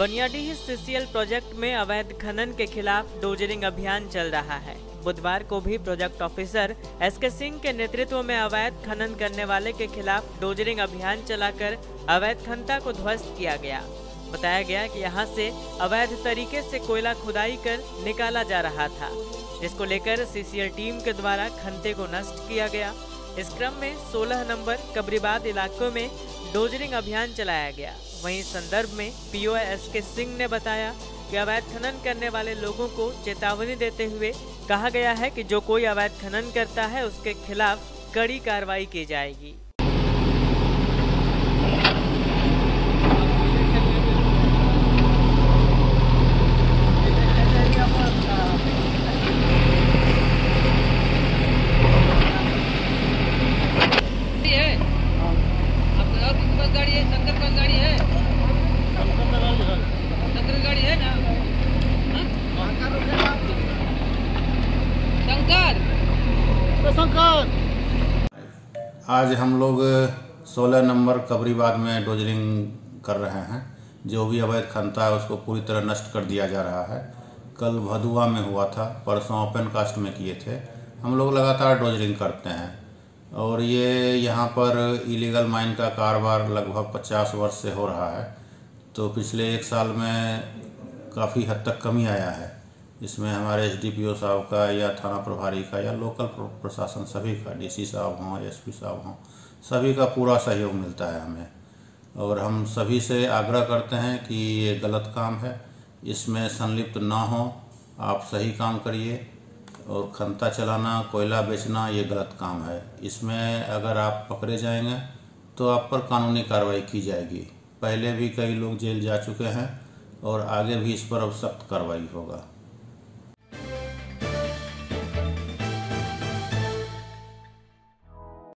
Baniyadih CCL project में अवैध खनन के खिलाफ डोजरिंग अभियान चल रहा है। बुधवार को भी प्रोजेक्ट ऑफिसर एसके सिंह के नेतृत्व में अवैध खनन करने वाले के खिलाफ डोजरिंग अभियान चलाकर अवैध खनता को ध्वस्त किया गया। बताया गया कि यहां से अवैध तरीके से कोयला खुदाई कर निकाला जा रहा था, जिसको लेकर सीसीएल टीम के द्वारा खनते को नष्ट किया गया। इस क्रम में 16 नंबर कबरीबाद इलाकों में डोजरिंग अभियान चलाया गया। वहीं संदर्भ में पीओ एसके सिंह ने बताया कि अवैध खनन करने वाले लोगों को चेतावनी देते हुए कहा गया है कि जो कोई अवैध खनन करता है उसके खिलाफ कड़ी कार्रवाई की जाएगी। आज हम लोग 16 नंबर कबरीबाग में डोजरिंग कर रहे हैं। जो भी अवैध खनता है उसको पूरी तरह नष्ट कर दिया जा रहा है। कल भदुआ में हुआ था, परसों ओपन कास्ट में किए थे। हम लोग लगातार डोजरिंग करते हैं और ये यहाँ पर इलीगल माइन का कारोबार लगभग 50 वर्ष से हो रहा है, तो पिछले एक साल में काफ़ी हद तक कमी आया है। इसमें हमारे एसडीपीओ साहब का या थाना प्रभारी का या लोकल प्रशासन सभी का, डीसी साहब हों, एसपी साहब हों, सभी का पूरा सहयोग मिलता है हमें। और हम सभी से आग्रह करते हैं कि ये गलत काम है, इसमें संलिप्त ना हो, आप सही काम करिए। और खनता चलाना, कोयला बेचना ये गलत काम है। इसमें अगर आप पकड़े जाएंगे तो आप पर कानूनी कार्रवाई की जाएगी। पहले भी कई लोग जेल जा चुके हैं और आगे भी इस पर अब सख्त कार्रवाई होगा।